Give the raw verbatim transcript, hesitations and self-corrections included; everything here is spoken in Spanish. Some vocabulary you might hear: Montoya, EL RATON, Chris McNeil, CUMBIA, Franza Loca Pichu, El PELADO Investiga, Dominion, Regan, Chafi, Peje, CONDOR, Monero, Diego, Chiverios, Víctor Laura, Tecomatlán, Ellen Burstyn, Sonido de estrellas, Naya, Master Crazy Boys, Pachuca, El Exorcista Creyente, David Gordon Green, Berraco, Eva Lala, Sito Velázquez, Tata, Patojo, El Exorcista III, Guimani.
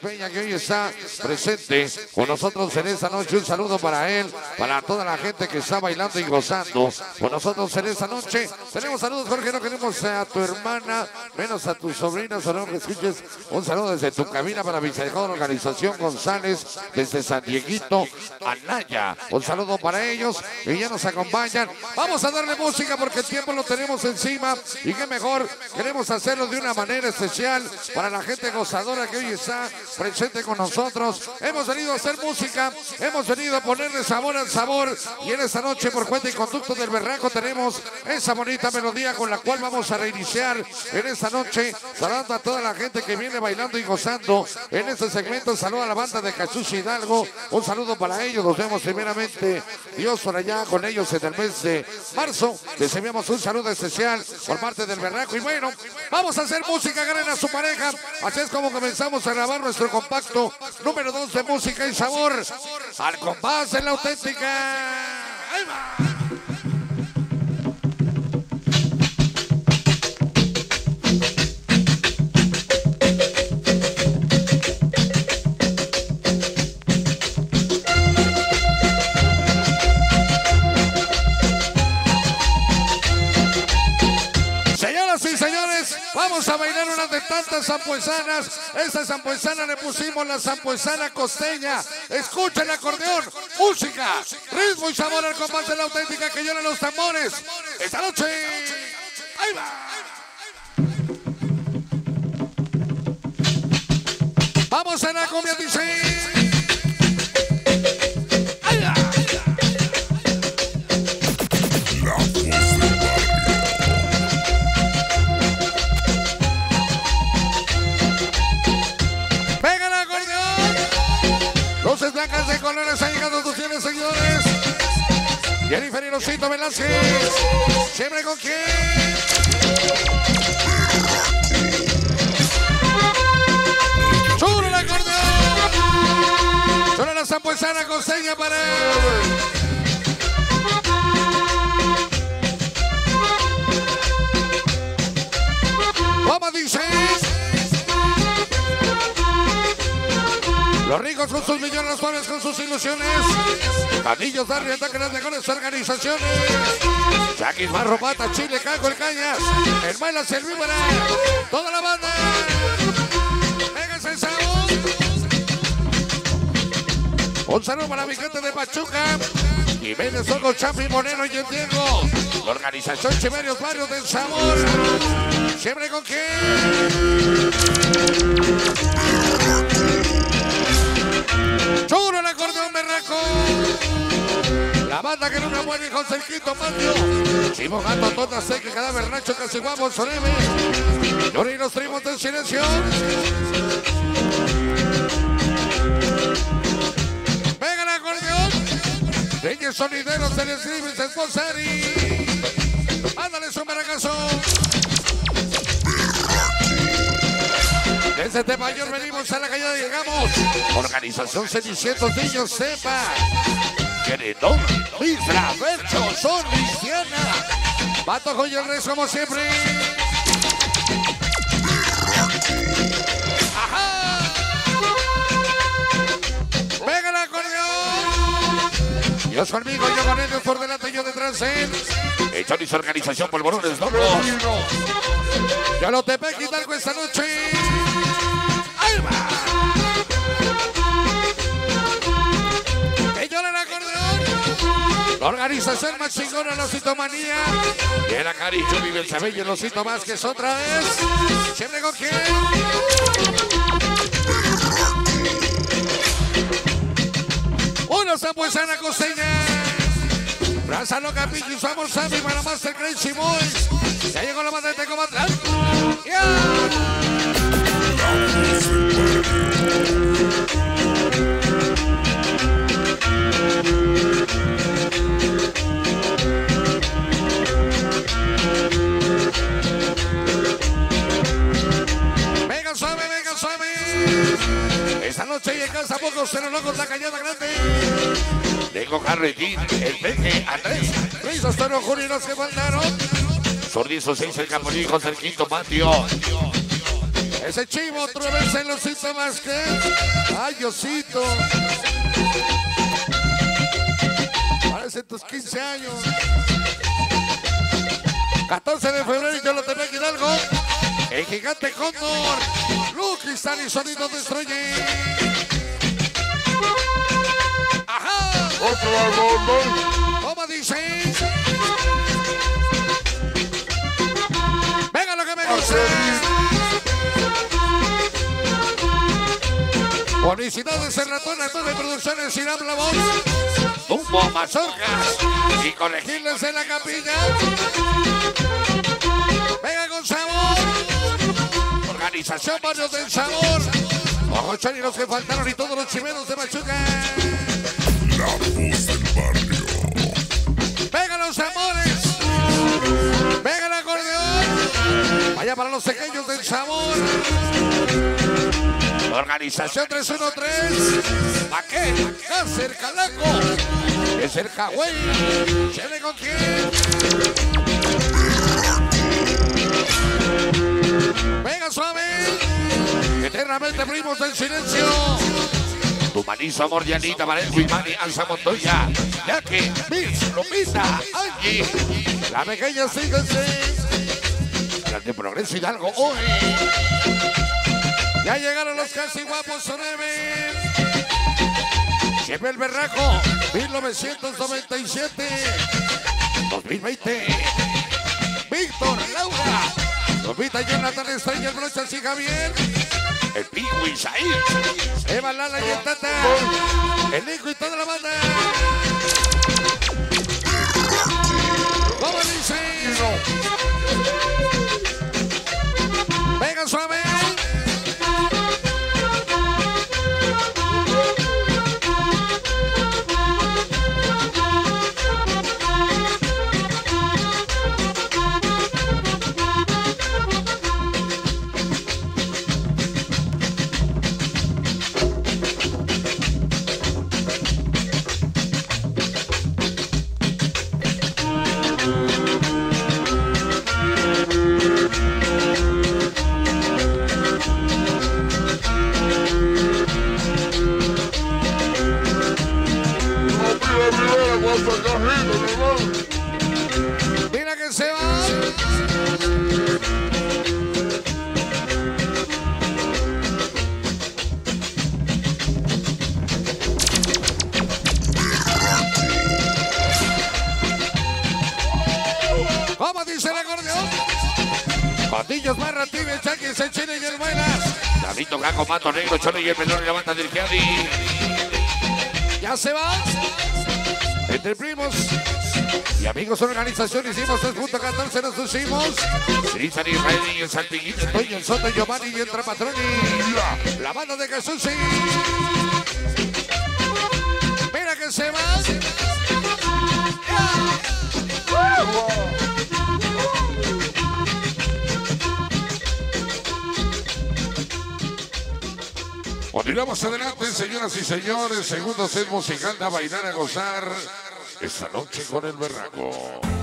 Peña, que hoy está presente con nosotros en esta noche. Un saludo para él, para toda la gente que está bailando y gozando con nosotros en esta noche. Tenemos saludos, Jorge, no queremos a tu hermana, menos a tu sobrina, solo que escuches. Un saludo desde tu cabina para mi de Organización González, desde San Dieguito, a Naya. Un saludo para ellos, que ya nos acompañan. Vamos a darle música porque el tiempo lo tenemos encima y qué mejor, queremos hacerlo de una manera especial para la gente gozadora que hoy está presente con nosotros. Hemos venido a hacer música, hemos venido a ponerle sabor al sabor, y en esta noche por cuenta y conducto del Berraco tenemos esa bonita melodía con la cual vamos a reiniciar en esta noche, saludando a toda la gente que viene bailando y gozando en este segmento. Saludo a la banda de Jesús Hidalgo, un saludo para ellos, nos vemos primeramente Dios por allá con ellos en el mes de marzo. Les enviamos un saludo especial por parte del Berraco, y bueno, vamos a hacer música, ganen a su pareja, así es como comenzamos a grabar nuestro compacto número dos de música y sabor, al compás en la auténtica. ¡Ahí va! A bailar una de tantas sampuesanas. Esa sampuesana le pusimos la sampuesana costeña. Escucha el acordeón, música, ritmo y sabor al compás de la auténtica, que lloran los tambores esta noche. Ahí va. Vamos a la cumbia, dice. Blancas de colores, ha llegado a tus fieles seguidores. Jennifer y Sito Velázquez. Siempre con quién. Sube el acordeón. Sube la sampuesana costeña para él. Los ricos con sus millones, los pobres con sus ilusiones. Anillos de rienda que las mejores organizaciones. Jackie Marro, Pata, Chile, Caco, El Cañas, Hermanas, El Víbora, toda la banda. Pégase el sabor. Un saludo para mi gente de Pachuca. Guimani, Soco, Chafi, Monero y el Diego. La organización Chiverios, Baños del Sabor. Siempre con quién. Chulo el acordeón, Berraco. La banda que nunca muere, José el Quinto Patio. Chimo, gato, tonta, seca, cadáver, racho, casiguamos, soleme. Lloré y los trimos del silencio. Venga el acordeón. Reyes sonideros, se les escribe, se esposar y... Mándale su maracazo. Desde este mayor venimos a la calle, llegamos. Organización setecientos niños, sepa. Queretón, Isla, Bercho, Son, Luisiana. Patojo y el Rey, como siempre. ¡Ajá! ¡Venga el acordeón! Dios conmigo, yo con ellos, por delante, yo detrás de él. Echón y su organización, polvorones, no, no. Ya no te pegué, Hidalgo, esta noche. La organización más chingona, los Citomanía. Y la cariño vive el cabello, los Sito más que es otra vez. Siempre con quién. Una sampuesana costeña. Franza Loca Pichu, somos Zambi para Master Crazy Boys. Ya llegó la banda de Tecomatlán. Esta noche y en casa pocos se los locos la callada grande. Diego, Carretín, el Peje, Andrés, Luis, Astero, Julio y los que mandaron. Sordizo seis, el Campolico, el Quinto Patio. Ese chivo, otra vez en Osito más que. Ay, Osito. Parece tus quince años. catorce de febrero y yo lo tengo aquí en algo. El gigante Cóndor. Luz, cristal y sonido de estrellas. Ajá. Otra Cóndor. ¿Cómo dices? Venga lo que me gusta. Publicidades en ratón, ratón de producciones sin habla voz. Humo, mazorcas y colegiles en la capilla. Venga con sabor. Organización Baños del Sabor. Ojo Chani, los que faltaron y todos los chiveros de Pachuca. La voz del barrio. Venga los amores. Venga el acordeón. Vaya para los pequeños del sabor. Organización tres uno tres. ¿Para qué? Cácer Calaco. Es el Cagüey. ¿Se le con quién? Venga suave. Eternamente primos del silencio. Tu manizo amor llanita para el Guimani, alza Montoya. Jackie, Miss, Lomita, Angie. La pequeña síguense. Grande progreso Hidalgo hoy. Ya llegaron los casi guapos soneves. Siempre el Berraco, mil novecientos noventa y siete, dos mil veinte. Víctor Laura, Lomita Jonathan Estrella Brecha y Javier. El Pico y Saíl, Eva Lala y el Tata. El Nico y toda la banda. ¿Cómo dicen? Venga suave. Mato Negro, Cholo y el menor y la banda del Cadi. Ya se va. Entre primos y amigos organización hicimos tres punto catorce, nos pusimos. Tristan y Israel y el Saltiguito, Toño, el Soto, Giovanni y el Trapatroni. La banda de Jesús. Mira que se va. Continuamos adelante, señoras y señores. Segundo set musical da bailar a gozar esta noche con el Berraco.